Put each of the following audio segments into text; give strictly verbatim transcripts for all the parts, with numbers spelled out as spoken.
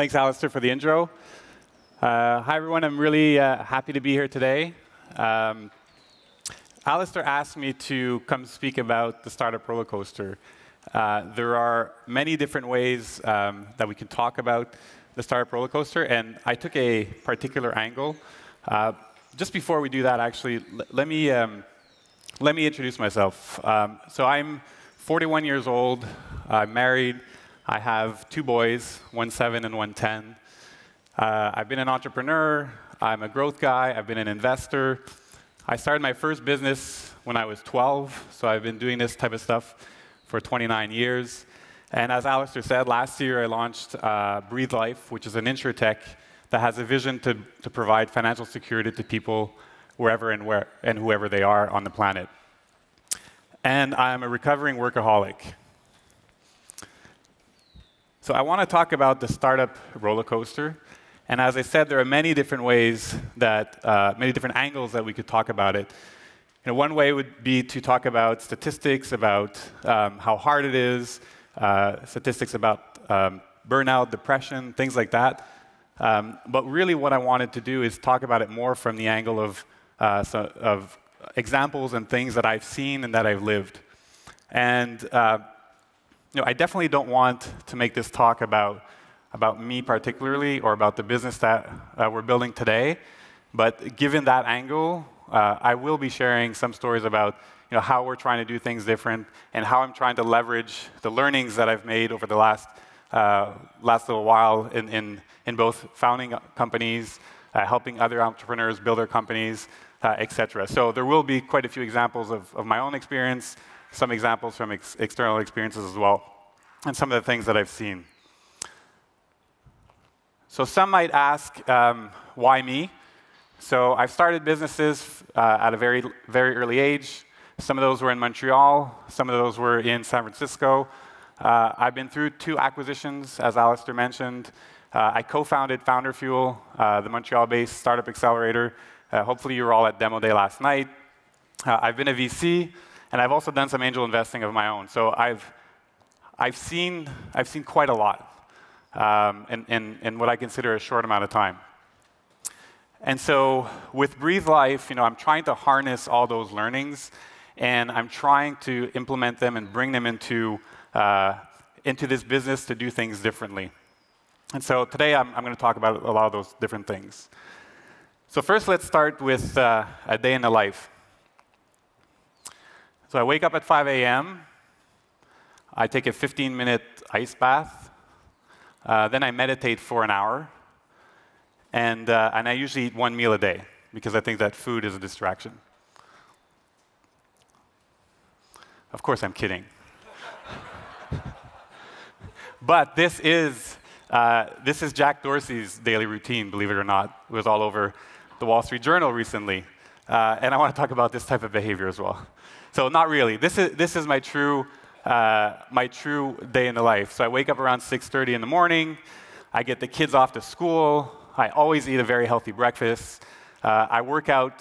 Thanks, Alistair, for the intro. Uh, hi, everyone. I'm really uh, happy to be here today. Um, Alistair asked me to come speak about the Startup Roller Coaster. Uh, there are many different ways um, that we can talk about the Startup Roller Coaster, and I took a particular angle. Uh, just before we do that, actually, let me um, let me introduce myself. Um, so I'm forty-one years old. I'm married. I have two boys, one seven and one ten. Uh, I've been an entrepreneur. I'm a growth guy. I've been an investor. I started my first business when I was twelve, so I've been doing this type of stuff for twenty-nine years. And as Alistair said, last year I launched uh, Breathe Life, which is an insurtech that has a vision to, to provide financial security to people wherever and, where, and whoever they are on the planet. And I'm a recovering workaholic. So I want to talk about the startup roller coaster. And as I said, there are many different ways that, uh, many different angles that we could talk about it. You know, one way would be to talk about statistics, about um, how hard it is, uh, statistics about um, burnout, depression, things like that. Um, but really what I wanted to do is talk about it more from the angle of, uh, so, of examples and things that I've seen and that I've lived. And uh, you know, I definitely don't want to make this talk about, about me particularly or about the business that uh, we're building today. But given that angle, Uh, I will be sharing some stories about you know, how we're trying to do things different and how I'm trying to leverage the learnings that I've made over the last, uh, last little while in, in, in both founding companies, uh, helping other entrepreneurs build their companies, uh, et cetera. So there will be quite a few examples of, of my own experience, some examples from ex external experiences as well, and some of the things that I've seen. So some might ask, um, why me? So I've started businesses uh, at a very, very early age. Some of those were in Montreal. Some of those were in San Francisco. Uh, I've been through two acquisitions, as Alistair mentioned. Uh, I co-founded FounderFuel, uh, the Montreal-based startup accelerator. Uh, hopefully you were all at Demo Day last night. Uh, I've been a V C, and I've also done some angel investing of my own. So I've, I've, seen, I've seen quite a lot um, in, in, in what I consider a short amount of time. And so with Breathe Life, you know, I'm trying to harness all those learnings, and I'm trying to implement them and bring them into, uh, into this business to do things differently. And so today I'm, I'm going to talk about a lot of those different things. So first, let's start with uh, a day in the life. So I wake up at five A M I take a fifteen-minute ice bath. Uh, then I meditate for an hour. And, uh, and I usually eat one meal a day, because I think that food is a distraction. Of course, I'm kidding. But this is, uh, this is Jack Dorsey's daily routine, believe it or not. It was all over the Wall Street Journal recently. Uh, and I want to talk about this type of behavior as well. So not really. This is, this is my, true, uh, my true day in the life. So I wake up around six thirty in the morning. I get the kids off to school. I always eat a very healthy breakfast. Uh, I work out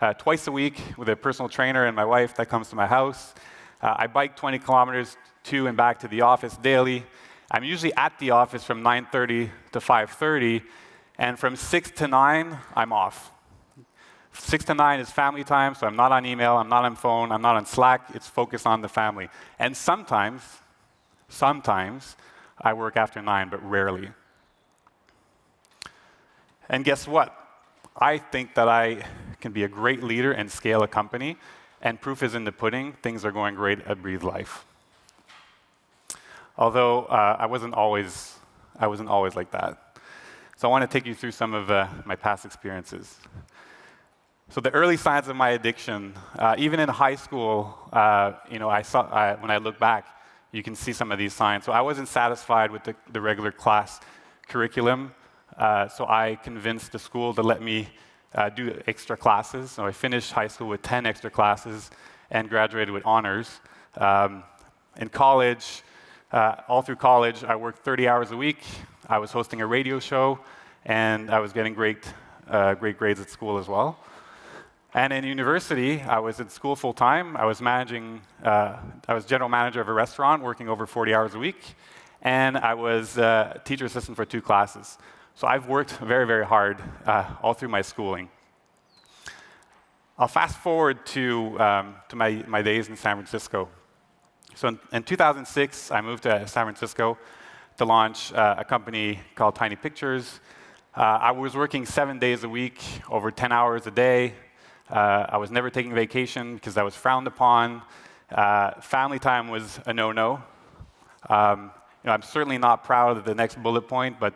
uh, twice a week with a personal trainer and my wife that comes to my house. Uh, I bike twenty kilometers to and back to the office daily. I'm usually at the office from nine thirty to five thirty, and from six to nine, I'm off. six to nine is family time, so I'm not on email, I'm not on phone, I'm not on Slack. It's focused on the family. And sometimes, sometimes, I work after nine, but rarely. And guess what? I think that I can be a great leader and scale a company, and proof is in the pudding. Things are going great at Breathe Life. Although uh, I wasn't always, I wasn't always like that. So I want to take you through some of uh, my past experiences. So the early signs of my addiction, uh, even in high school, uh, you know, I saw I, when I look back, you can see some of these signs. So I wasn't satisfied with the, the regular class curriculum. Uh, so I convinced the school to let me uh, do extra classes. So I finished high school with ten extra classes and graduated with honors. Um, in college, uh, all through college, I worked thirty hours a week. I was hosting a radio show, and I was getting great, uh, great grades at school as well. And in university, I was at school full time. I was managing, uh, I was general manager of a restaurant, working over forty hours a week. and I was a teacher assistant for two classes. So I've worked very, very hard uh, all through my schooling. I'll fast forward to, um, to my, my days in San Francisco. So in, in two thousand six, I moved to San Francisco to launch uh, a company called Tiny Pictures. Uh, I was working seven days a week, over ten hours a day. Uh, I was never taking vacation because I was frowned upon. Uh, family time was a no-no. Um, you know, I'm certainly not proud of the next bullet point, but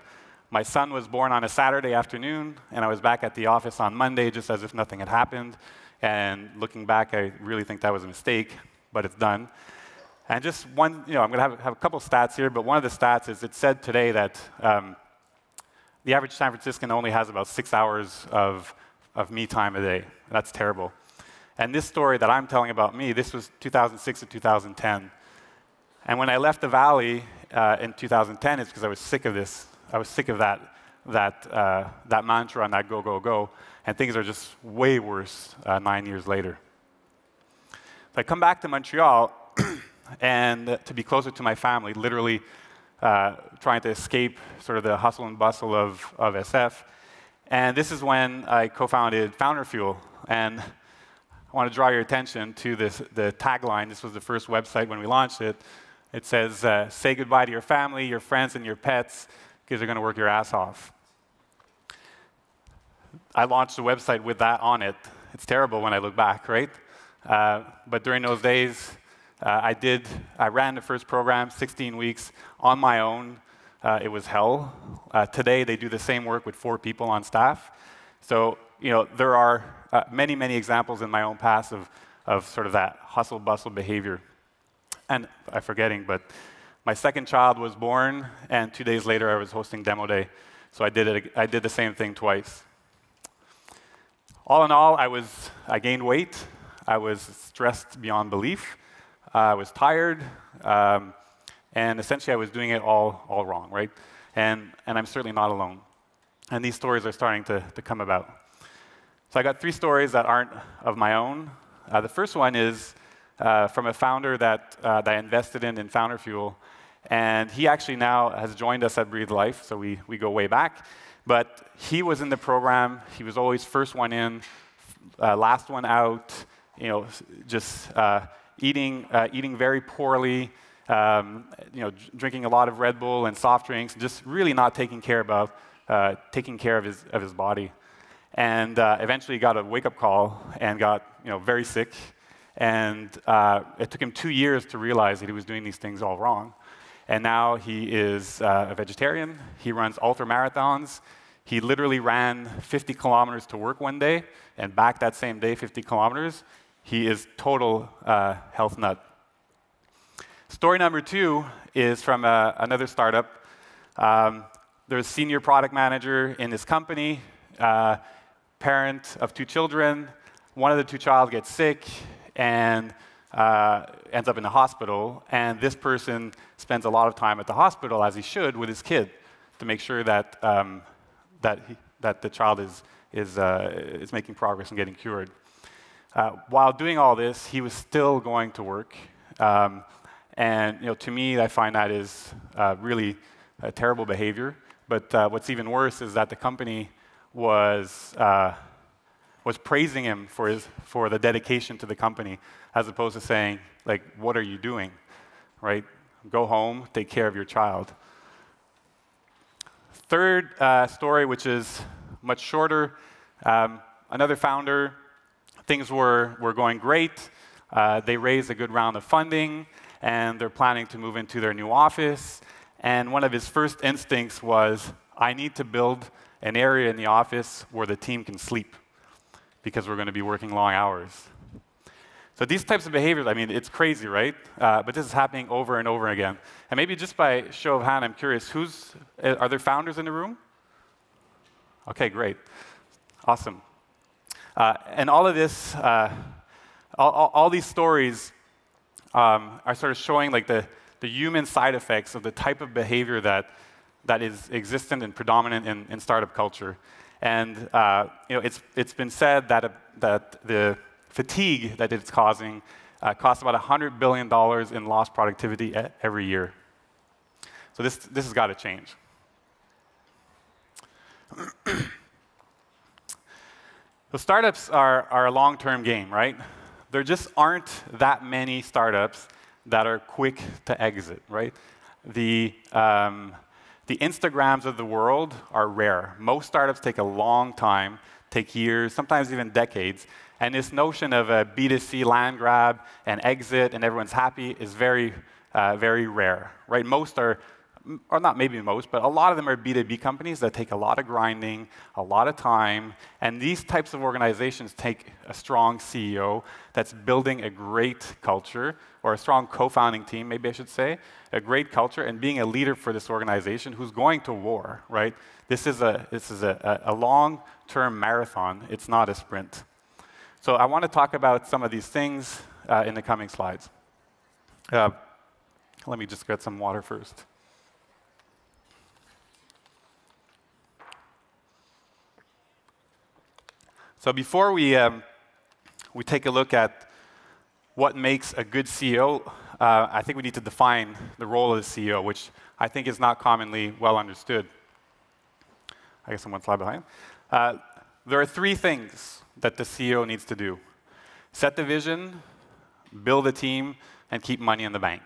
my son was born on a Saturday afternoon, and I was back at the office on Monday just as if nothing had happened. And looking back, I really think that was a mistake, but it's done. And just one, you know, I'm going to have, have a couple stats here, but one of the stats is it said today that um, the average San Franciscan only has about six hours of, of me time a day. That's terrible. And this story that I'm telling about me, this was two thousand six to two thousand ten. And when I left the Valley uh, in two thousand ten, it's because I was sick of this. I was sick of that, that, uh, that mantra and that go, go, go, and things are just way worse uh, nine years later. So I come back to Montreal and to be closer to my family, literally uh, trying to escape sort of the hustle and bustle of, of S F. And this is when I co-founded FounderFuel. And I want to draw your attention to this, the tagline. This was the first website when we launched it. It says, uh, say goodbye to your family, your friends, and your pets. They're going to work your ass off. I launched a website with that on it. It's terrible when I look back, right? Uh, but during those days, uh, I did. I ran the first program, sixteen weeks, on my own. Uh, it was hell. Uh, today, they do the same work with four people on staff. So, you know, there are uh, many, many examples in my own past of, of sort of that hustle-bustle behavior. And I'm forgetting, but my second child was born, and two days later, I was hosting Demo Day. So I did, it, I did the same thing twice. All in all, I, was, I gained weight. I was stressed beyond belief. Uh, I was tired. Um, and essentially, I was doing it all, all wrong, right? And, and I'm certainly not alone. And these stories are starting to, to come about. So I got three stories that aren't of my own. Uh, the first one is uh, from a founder that, uh, that I invested in in FounderFuel. And he actually now has joined us at Breathe Life, so we, we go way back. But he was in the program. He was always first one in, uh, last one out, you know, just uh, eating, uh, eating very poorly, um, you know, drinking a lot of Red Bull and soft drinks, just really not taking care, about, uh, taking care of, his, of his body. And uh, eventually got a wake-up call and got, you know, very sick. And uh, it took him two years to realize that he was doing these things all wrong. And now he is uh, a vegetarian. He runs ultra marathons. He literally ran fifty kilometers to work one day and back that same day fifty kilometers. He is total uh, health nut. Story number two is from uh, another startup. Um, there's a senior product manager in this company, uh, parent of two children. One of the two child gets sick and Uh, ends up in the hospital, and this person spends a lot of time at the hospital, as he should, with his kid to make sure that, um, that, he, that the child is, is, uh, is making progress and getting cured. Uh, while doing all this, he was still going to work. Um, and you know, to me, I find that is uh, really uh, terrible behavior. But uh, what's even worse is that the company was uh, was praising him for, his, for the dedication to the company, as opposed to saying, like, what are you doing, right? Go home, take care of your child. Third uh, story, which is much shorter, um, another founder, things were, were going great. Uh, they raised a good round of funding, and they're planning to move into their new office. And one of his first instincts was, I need to build an area in the office where the team can sleep, because we're going to be working long hours. So these types of behaviors, I mean, it's crazy, right? Uh, but this is happening over and over again. And maybe just by show of hand, I'm curious, who's, are there founders in the room? OK, great. Awesome. Uh, and all of this, uh, all, all, all these stories um, are sort of showing like the, the human side effects of the type of behavior that, that is existent and predominant in, in startup culture. And uh, you know, it's, it's been said that, uh, that the fatigue that it's causing uh, costs about one hundred billion dollars in lost productivity every year. So this, this has got to change. So startups are, are a long-term game, right? There just aren't that many startups that are quick to exit, right? The, um, the Instagrams of the world are rare. Most startups take a long time, take years, sometimes even decades. And this notion of a B two C land grab and exit and everyone's happy is very, uh, very rare, right? Most are, or not maybe most, but a lot of them are B two B companies that take a lot of grinding, a lot of time, and these types of organizations take a strong C E O that's building a great culture, or a strong co-founding team, maybe I should say, a great culture, and being a leader for this organization who's going to war, right? This is a, this is a, a long-term marathon. It's not a sprint. So I want to talk about some of these things uh, in the coming slides. Uh, let me just get some water first. So before we, um, we take a look at what makes a good C E O, uh, I think we need to define the role of the C E O, which I think is not commonly well understood. I guess I'm one slide behind. Uh, there are three things that the C E O needs to do. Set the vision, build a team, and keep money in the bank.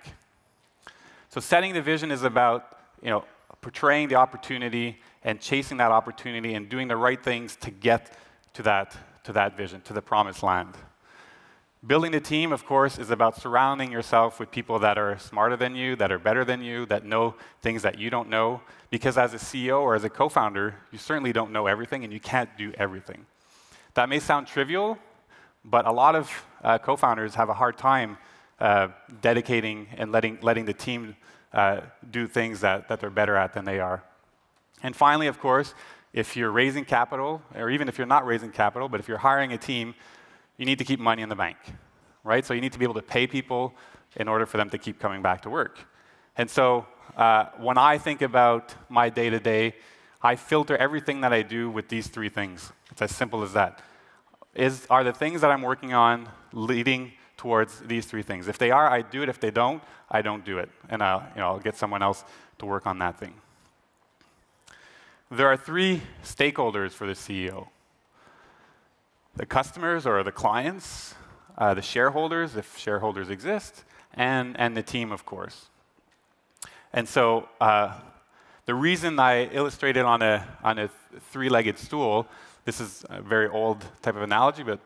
So setting the vision is about, you know, portraying the opportunity and chasing that opportunity and doing the right things to get to that, to that vision, to the promised land. Building the team, of course, is about surrounding yourself with people that are smarter than you, that are better than you, that know things that you don't know, because as a C E O or as a co-founder, you certainly don't know everything and you can't do everything. That may sound trivial, but a lot of uh, co-founders have a hard time uh, dedicating and letting, letting the team uh, do things that, that they're better at than they are. And finally, of course, if you're raising capital, or even if you're not raising capital, but if you're hiring a team, you need to keep money in the bank, right? So you need to be able to pay people in order for them to keep coming back to work. And so uh, when I think about my day-to-day, I filter everything that I do with these three things. It's as simple as that. Is, are the things that I'm working on leading towards these three things? If they are, I do it. If they don't, I don't do it. And I'll, you know, I'll get someone else to work on that thing. There are three stakeholders for the C E O. The customers or the clients, uh, the shareholders, if shareholders exist, and, and the team, of course. And so uh, the reason I illustrated on a, on a three-legged stool, this is a very old type of analogy, but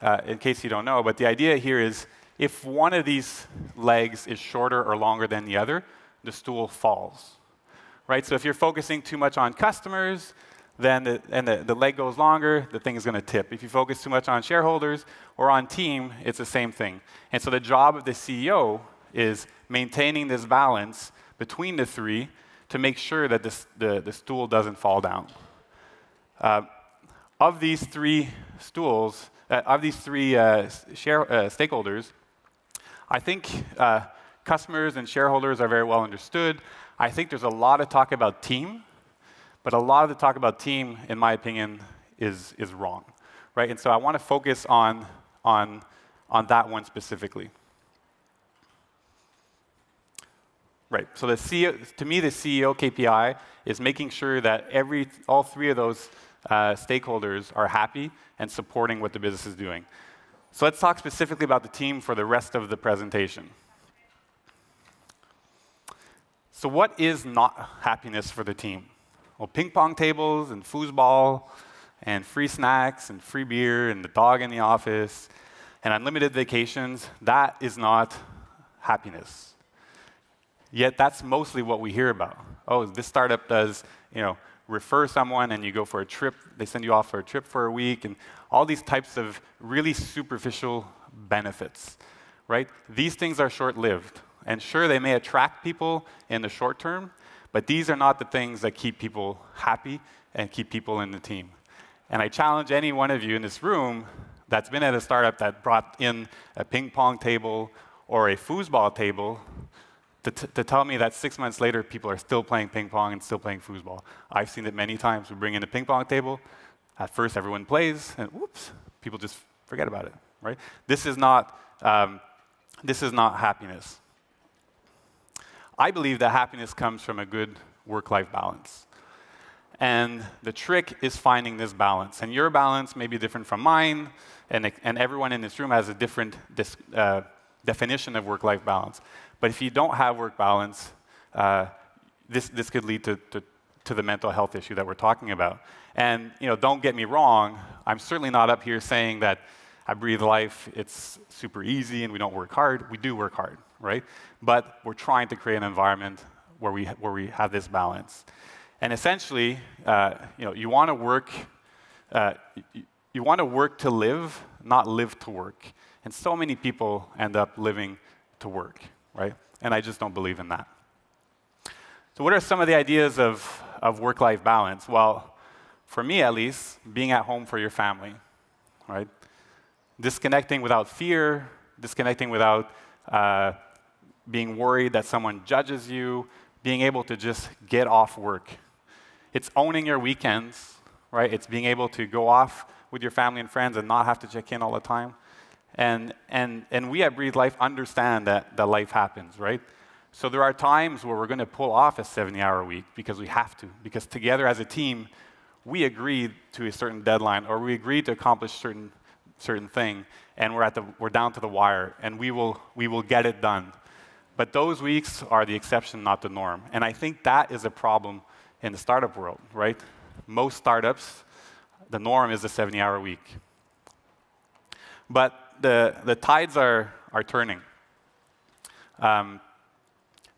uh, in case you don't know, but the idea here is if one of these legs is shorter or longer than the other, the stool falls. Right? So if you're focusing too much on customers, then the, and the, the leg goes longer, the thing is going to tip. If you focus too much on shareholders or on team, it's the same thing. And so the job of the C E O is maintaining this balance between the three to make sure that this, the, the stool doesn't fall down. Uh, of these three stools, uh, of these three uh, share, uh, stakeholders, I think uh, customers and shareholders are very well understood. I think there's a lot of talk about team, but a lot of the talk about team, in my opinion, is, is wrong, right? And so I want to focus on, on, on that one specifically. Right, so the C E O, to me, the C E O K P I is making sure that every, all three of those uh, stakeholders are happy and supporting what the business is doing. So let's talk specifically about the team for the rest of the presentation. So what is not happiness for the team? Well, ping pong tables and foosball and free snacks and free beer and the dog in the office and unlimited vacations, that is not happiness. Yet that's mostly what we hear about. Oh, this startup does, you know, refer someone and you go for a trip, they send you off for a trip for a week and all these types of really superficial benefits, right? These things are short-lived. And sure, they may attract people in the short term, but these are not the things that keep people happy and keep people in the team. And I challenge any one of you in this room that's been at a startup that brought in a ping pong table or a foosball table to, t to tell me that six months later, people are still playing ping pong and still playing foosball. I've seen it many times. We bring in a ping pong table. At first, everyone plays, and whoops, people just forget about it, right? This is not, um, this is not happiness. I believe that happiness comes from a good work-life balance. And the trick is finding this balance. And your balance may be different from mine, and, and everyone in this room has a different dis, uh, definition of work-life balance. But if you don't have work balance, uh, this, this could lead to, to, to the mental health issue that we're talking about. And you know, don't get me wrong, I'm certainly not up here saying that I breathe life, it's super easy, and we don't work hard. We do work hard, right? But we're trying to create an environment where we, where we have this balance. And essentially, uh, you know, you want to work, uh, you, you want to work to live, not live to work. And so many people end up living to work, right? And I just don't believe in that. So what are some of the ideas of, of work-life balance? Well, for me at least, being at home for your family, right? Disconnecting without fear, disconnecting without uh, being worried that someone judges you, being able to just get off work. It's owning your weekends, right? It's being able to go off with your family and friends and not have to check in all the time. And, and, and we at Breathe Life understand that, that life happens, right? So there are times where we're going to pull off a seventy-hour week because we have to, because together as a team, we agreed to a certain deadline, or we agreed to accomplish certain, certain thing, and we're, at the, we're down to the wire, and we will, we will get it done. But those weeks are the exception, not the norm. And I think that is a problem in the startup world, right? Most startups, the norm is a seventy-hour week. But the, the tides are, are turning. Um,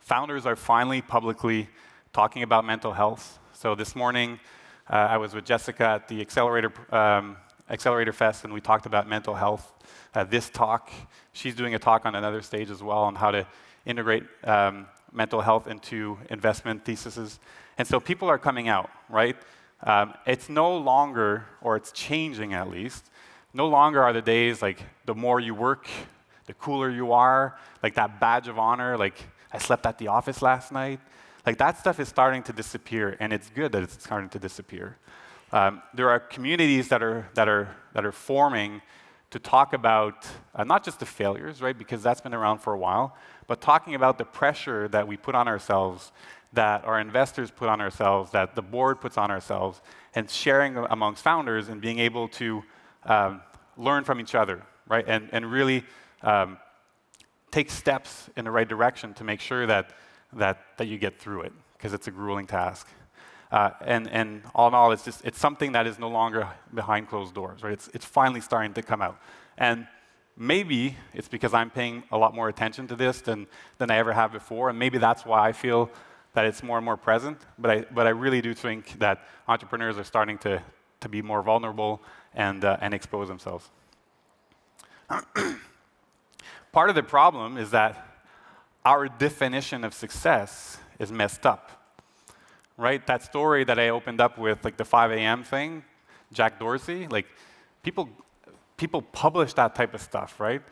founders are finally publicly talking about mental health. So this morning, uh, I was with Jessica at the Accelerator, um, Accelerator Fest, and we talked about mental health. Uh, this talk, she's doing a talk on another stage as well on how to integrate um, mental health into investment theses. And so people are coming out, right? Um, it's no longer, or it's changing at least, no longer are the days like the more you work, the cooler you are, like that badge of honor, like I slept at the office last night. Like that stuff is starting to disappear, and it's good that it's starting to disappear. Um, there are communities that are, that are, that are forming to talk about uh, not just the failures, right, because that's been around for a while, but talking about the pressure that we put on ourselves, that our investors put on ourselves, that the board puts on ourselves, and sharing amongst founders and being able to um, learn from each other, right, and, and really um, take steps in the right direction to make sure that, that, that you get through it, because it's a grueling task. Uh, and, and all in all, it's, just, it's something that is no longer behind closed doors, right? It's, it's finally starting to come out. And maybe it's because I'm paying a lot more attention to this than, than I ever have before, and maybe that's why I feel that it's more and more present, but I, but I really do think that entrepreneurs are starting to, to be more vulnerable and, uh, and expose themselves. Part of the problem is that our definition of success is messed up. Right, that story that I opened up with, like the five A M thing, Jack Dorsey, like people, people publish that type of stuff, right?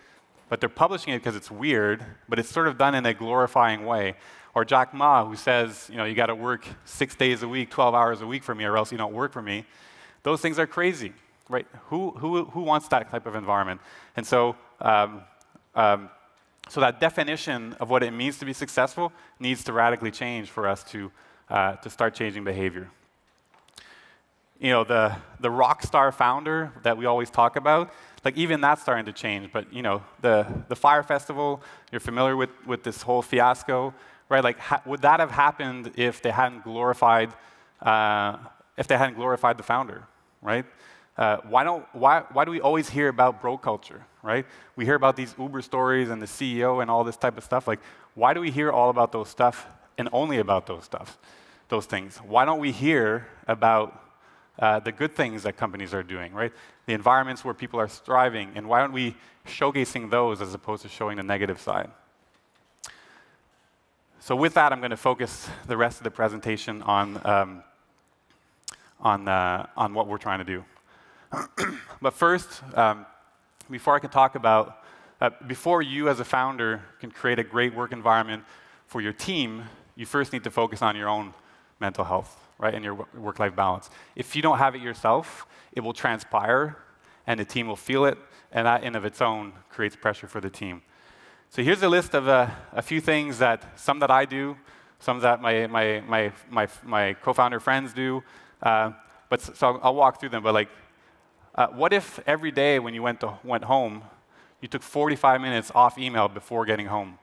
But they're publishing it because it's weird, but it's sort of done in a glorifying way. Or Jack Ma, who says, you know, you got to work six days a week, twelve hours a week for me, or else you don't work for me. Those things are crazy, right? Who, who, who wants that type of environment? And so, um, um, so that definition of what it means to be successful needs to radically change for us to. Uh, to start changing behavior. You know, the, the rock star founder that we always talk about, like even that's starting to change, but you know, the, the Fyre Festival, you're familiar with, with this whole fiasco, right? Like, ha would that have happened if they hadn't glorified, uh, if they hadn't glorified the founder, right? Uh, why, don't, why, why do we always hear about bro culture, right? We hear about these Uber stories and the C E O and all this type of stuff. Like, why do we hear all about those stuff and only about those stuff, those things? Why don't we hear about uh, the good things that companies are doing, right? The environments where people are striving, and why aren't we showcasing those as opposed to showing the negative side? So with that, I'm going to focus the rest of the presentation on, um, on, uh, on what we're trying to do. But first, um, before I can talk about, uh, before you as a founder can create a great work environment for your team, you first need to focus on your own mental health, right, and your work-life balance. If you don't have it yourself, it will transpire, and the team will feel it, and that in of its own creates pressure for the team. So here's a list of uh, a few things that some that I do, some that my, my, my, my, my co-founder friends do. Uh, but so I'll, I'll walk through them. But like, uh, what if every day when you went, to, went home, you took forty-five minutes off email before getting home?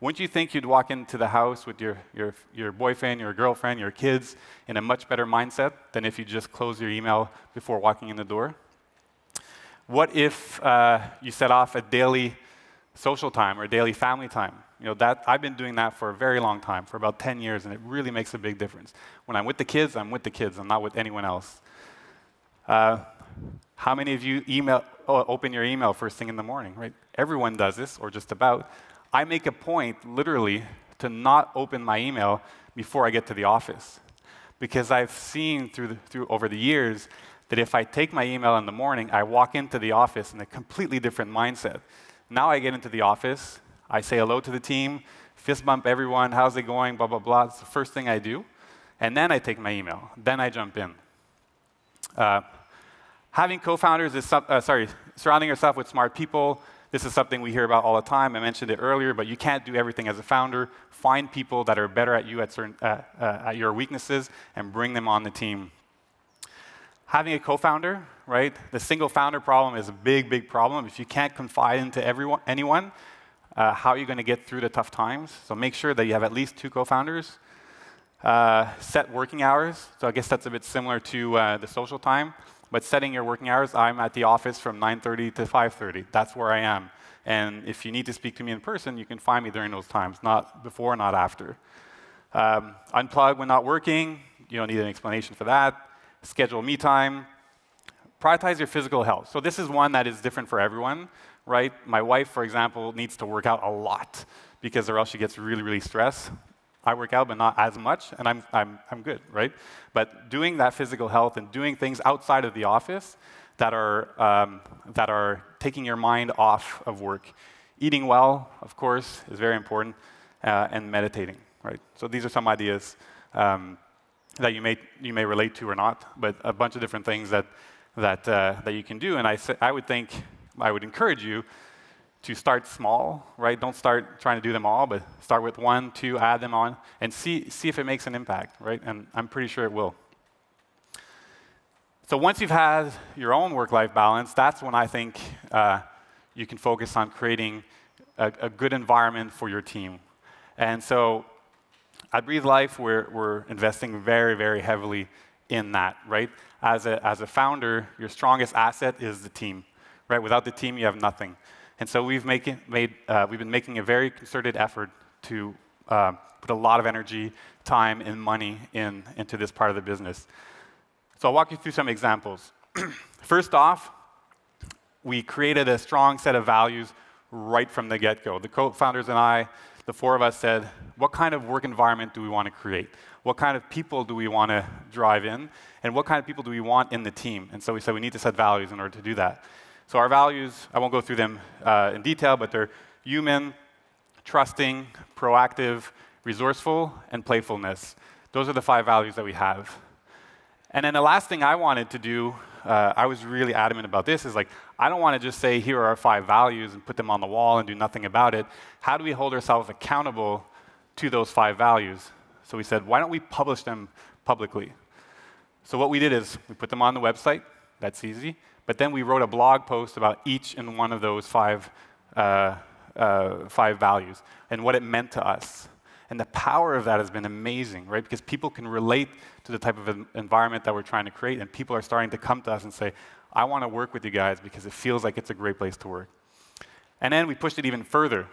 Wouldn't you think you'd walk into the house with your, your, your boyfriend, your girlfriend, your kids in a much better mindset than if you just close your email before walking in the door? What if uh, you set off a daily social time or daily family time? You know, that, I've been doing that for a very long time, for about ten years, and it really makes a big difference. When I'm with the kids, I'm with the kids. I'm not with anyone else. Uh, how many of you email, oh, open your email first thing in the morning, right? Everyone does this, or just about. I make a point, literally, to not open my email before I get to the office, because I've seen through, the, through over the years that if I take my email in the morning, I walk into the office in a completely different mindset. Now I get into the office, I say hello to the team, fist bump everyone, how's it going, blah, blah, blah. It's the first thing I do, and then I take my email. Then I jump in. Uh, having co-founders is, uh, sorry, surrounding yourself with smart people. This is something we hear about all the time. I mentioned it earlier, but you can't do everything as a founder. Find people that are better at you at, certain, uh, uh, at your weaknesses and bring them on the team. Having a co-founder, right? The single founder problem is a big, big problem. If you can't confide into everyone, anyone, uh, how are you going to get through the tough times? So make sure that you have at least two co-founders. Uh, set working hours. So I guess that's a bit similar to uh, the social time. But setting your working hours, I'm at the office from nine thirty to five thirty. That's where I am. And if you need to speak to me in person, you can find me during those times, not before, not after. Um, unplug when not working. You don't need an explanation for that. Schedule me time. Prioritize your physical health. So this is one that is different for everyone, right? My wife, for example, needs to work out a lot, because or else she gets really, really stressed. I work out, but not as much, and I'm, I'm, I'm good, right? But doing that physical health and doing things outside of the office that are, um, that are taking your mind off of work. Eating well, of course, is very important, uh, and meditating, right? So these are some ideas um, that you may, you may relate to or not, but a bunch of different things that, that, uh, that you can do. And I, I would think, I would encourage you to start small, right? Don't start trying to do them all, but start with one, two, add them on, and see, see if it makes an impact, right? And I'm pretty sure it will. So once you've had your own work-life balance, that's when I think uh, you can focus on creating a, a good environment for your team. And so at Breathe Life, we're, we're investing very, very heavily in that, right? As a, as a founder, your strongest asset is the team, right? Without the team, you have nothing. And so we've, make it made, uh, we've been making a very concerted effort to uh, put a lot of energy, time, and money in, into this part of the business. So I'll walk you through some examples. First off, we created a strong set of values right from the get-go. The co-founders and I, the four of us said, what kind of work environment do we want to create? What kind of people do we want to drive in? And what kind of people do we want in the team? And so we said we need to set values in order to do that. So our values, I won't go through them uh, in detail, but they're human, trusting, proactive, resourceful, and playfulness. Those are the five values that we have. And then the last thing I wanted to do, uh, I was really adamant about this, is like, I don't want to just say, here are our five values and put them on the wall and do nothing about it. How do we hold ourselves accountable to those five values? So we said, why don't we publish them publicly? So what we did is we put them on the website. That's easy. But then we wrote a blog post about each and one of those five, uh, uh, five values and what it meant to us. And the power of that has been amazing, right? Because people can relate to the type of environment that we're trying to create, and people are starting to come to us and say, I want to work with you guys because it feels like it's a great place to work. And then we pushed it even further.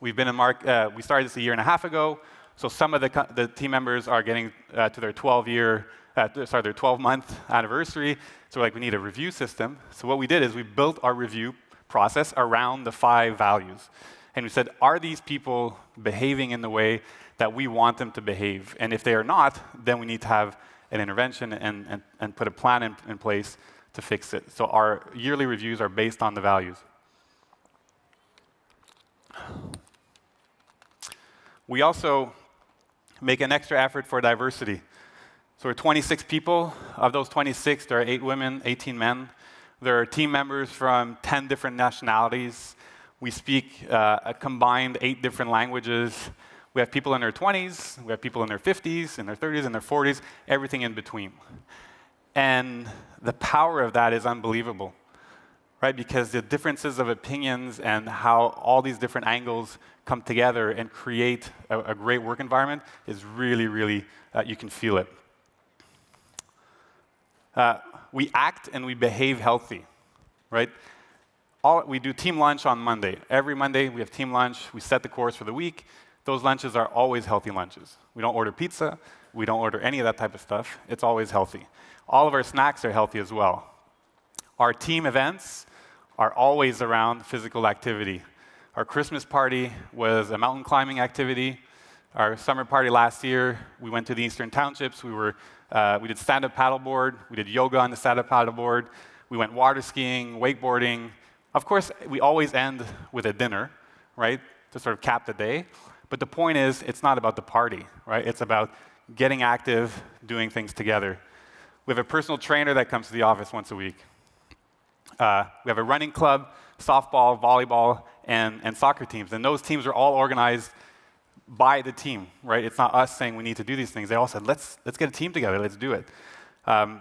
We've been in mark, uh, we started this a year and a half ago, so some of the, co the team members are getting uh, to their twelve year Uh, sorry, their twelve month anniversary, so like we need a review system. So what we did is we built our review process around the five values. And we said, are these people behaving in the way that we want them to behave? And if they are not, then we need to have an intervention and, and, and put a plan in, in place to fix it. So our yearly reviews are based on the values. We also make an extra effort for diversity. So we're twenty-six people. Of those twenty-six, there are eight women, eighteen men. There are team members from ten different nationalities. We speak uh, a combined eight different languages. We have people in their twenties, we have people in their fifties, in their thirties, in their forties, everything in between. And the power of that is unbelievable, right? Because the differences of opinions and how all these different angles come together and create a, a great work environment is really, really, uh, you can feel it. Uh, we act and we behave healthy, right? All, we do team lunch on Monday. Every Monday we have team lunch, we set the course for the week. Those lunches are always healthy lunches. We don't order pizza. We don't order any of that type of stuff. It's always healthy. All of our snacks are healthy as well. Our team events are always around physical activity. Our Christmas party was a mountain climbing activity. Our summer party last year, we went to the Eastern Townships. We, were, uh, we did stand-up paddleboard. We did yoga on the stand-up paddleboard. We went water skiing, wakeboarding. Of course, we always end with a dinner, right, to sort of cap the day. But the point is, it's not about the party, right? It's about getting active, doing things together. We have a personal trainer that comes to the office once a week. Uh, we have a running club, softball, volleyball, and, and soccer teams. And those teams are all organized by the team, right? It's not us saying we need to do these things. They all said, let's, let's get a team together. Let's do it. Um,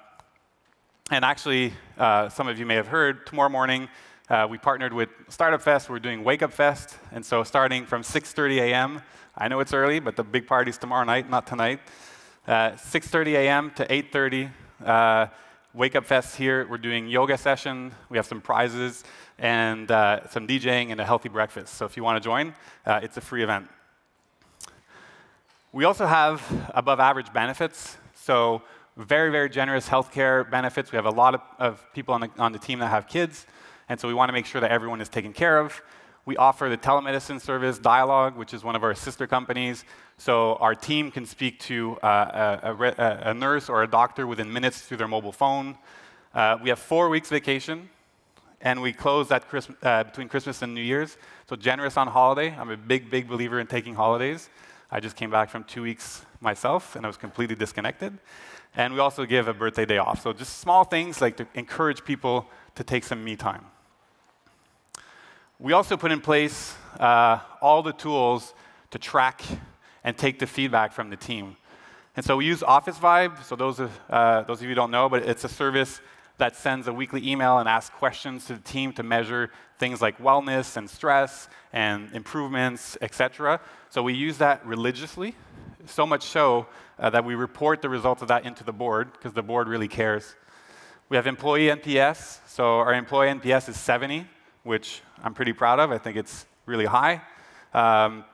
and actually, uh, some of you may have heard, tomorrow morning, Uh, we partnered with Startup Fest. We're doing Wake Up Fest. And so starting from six thirty a m, I know it's early, but the big party's tomorrow night, not tonight. Uh, six thirty a m to eight thirty, uh, Wake Up Fest here. We're doing yoga session. We have some prizes and uh, some DJing and a healthy breakfast. So if you want to join, uh, it's a free event. We also have above average benefits. So very, very generous healthcare benefits. We have a lot of, of people on the, on the team that have kids. And so we want to make sure that everyone is taken care of. We offer the telemedicine service, Dialogue, which is one of our sister companies. So our team can speak to uh, a, a, a nurse or a doctor within minutes through their mobile phone. Uh, we have four weeks vacation, and we close that Christmas, uh, between Christmas and New Year's. So generous on holiday. I'm a big, big believer in taking holidays. I just came back from two weeks myself, and I was completely disconnected. And we also give a birthday day off. So just small things like to encourage people to take some me time. We also put in place uh, all the tools to track and take the feedback from the team. And so we use Office Vibe. So those of, uh, those of you who don't know, but it's a service that sends a weekly email and asks questions to the team to measure things like wellness and stress and improvements, et cetera. So we use that religiously, so much so uh, that we report the results of that into the board, because the board really cares. We have employee N P S. So our employee N P S is seventy. Which I'm pretty proud of. I think it's really high. Um,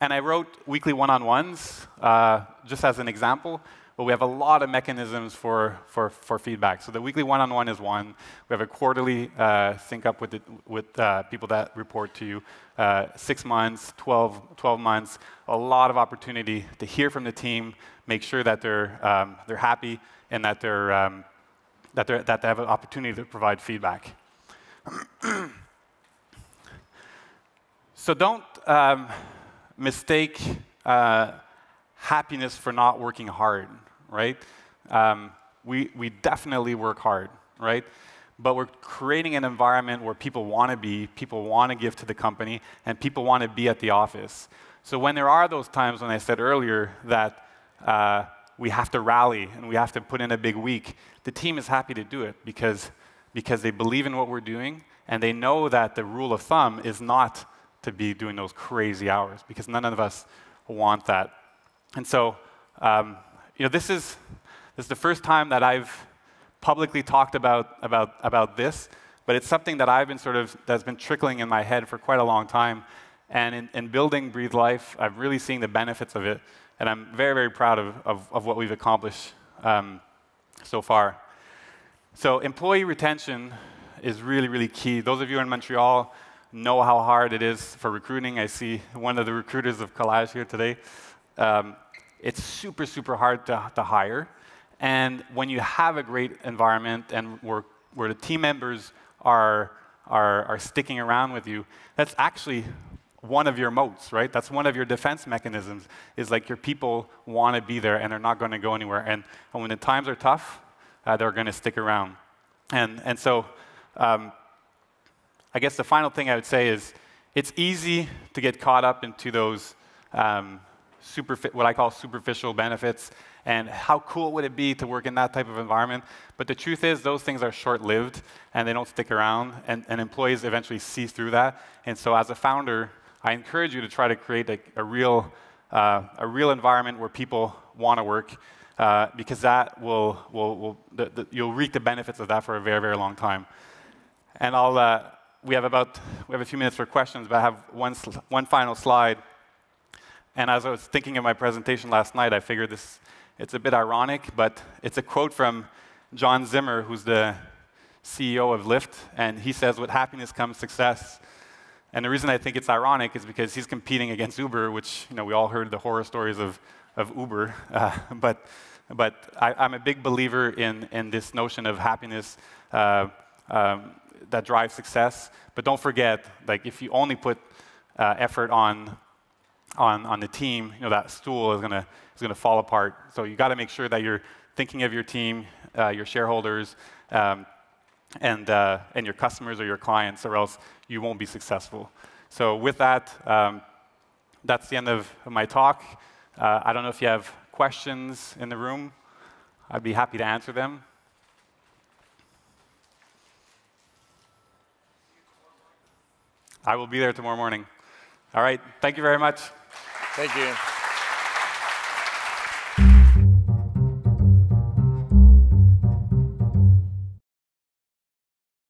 and I wrote weekly one-on-ones, uh, just as an example. But we have a lot of mechanisms for, for, for feedback. So the weekly one-on-one is one. We have a quarterly uh, sync up with, the, with uh, people that report to you. Uh, six months, twelve, twelve months, a lot of opportunity to hear from the team, make sure that they're, um, they're happy and that, they're, um, that, they're, that they have an opportunity to provide feedback. So don't um, mistake uh, happiness for not working hard, right? Um, we, we definitely work hard, right? But we're creating an environment where people want to be, people want to give to the company, and people want to be at the office. So when there are those times when I said earlier that uh, we have to rally and we have to put in a big week, the team is happy to do it because because they believe in what we're doing, and they know that the rule of thumb is not to be doing those crazy hours, because none of us want that. And so, um, you know, this is, this is the first time that I've publicly talked about, about, about this, but it's something that I've been sort of, that's been trickling in my head for quite a long time. And in, in building Breathe Life, I've really seen the benefits of it, and I'm very, very proud of, of, of what we've accomplished um, so far. So employee retention is really, really key. Those of you in Montreal know how hard it is for recruiting. I see one of the recruiters of Collage here today. Um, it's super, super hard to, to hire. And when you have a great environment and where, where the team members are, are, are sticking around with you, that's actually one of your moats, right? That's one of your defense mechanisms, is like your people want to be there and they're not going to go anywhere. And, and when the times are tough, Uh, they're going to stick around. And, and so um, I guess the final thing I would say is It's easy to get caught up into those um, super, what I call superficial benefits, and how cool would it be to work in that type of environment? But the truth is, those things are short-lived, and they don't stick around, and, and employees eventually see through that. And so as a founder, I encourage you to try to create a, a, real, uh, a real environment where people want to work, uh, because that will, will, will the, the, you'll reap the benefits of that for a very, very long time. And I'll, uh, we have about, we have a few minutes for questions, but I have one, one final slide. And as I was thinking of my presentation last night, I figured this, it's a bit ironic, but it's a quote from John Zimmer, who's the C E O of Lyft, and he says, with happiness comes success. And the reason I think it's ironic is because he's competing against Uber, which, you know, we all heard the horror stories of, of Uber. Uh, but but I, I'm a big believer in, in this notion of happiness uh, um, that drives success. But don't forget, like, if you only put uh, effort on, on, on the team, you know, that stool is gonna, is gonna fall apart. So you gotta make sure that you're thinking of your team, uh, your shareholders, um, and, uh, and your customers or your clients, or else you won't be successful. So with that, um, that's the end of my talk. Uh, I don't know if you have questions in the room. I'd be happy to answer them. I will be there tomorrow morning. All right, thank you very much. Thank you.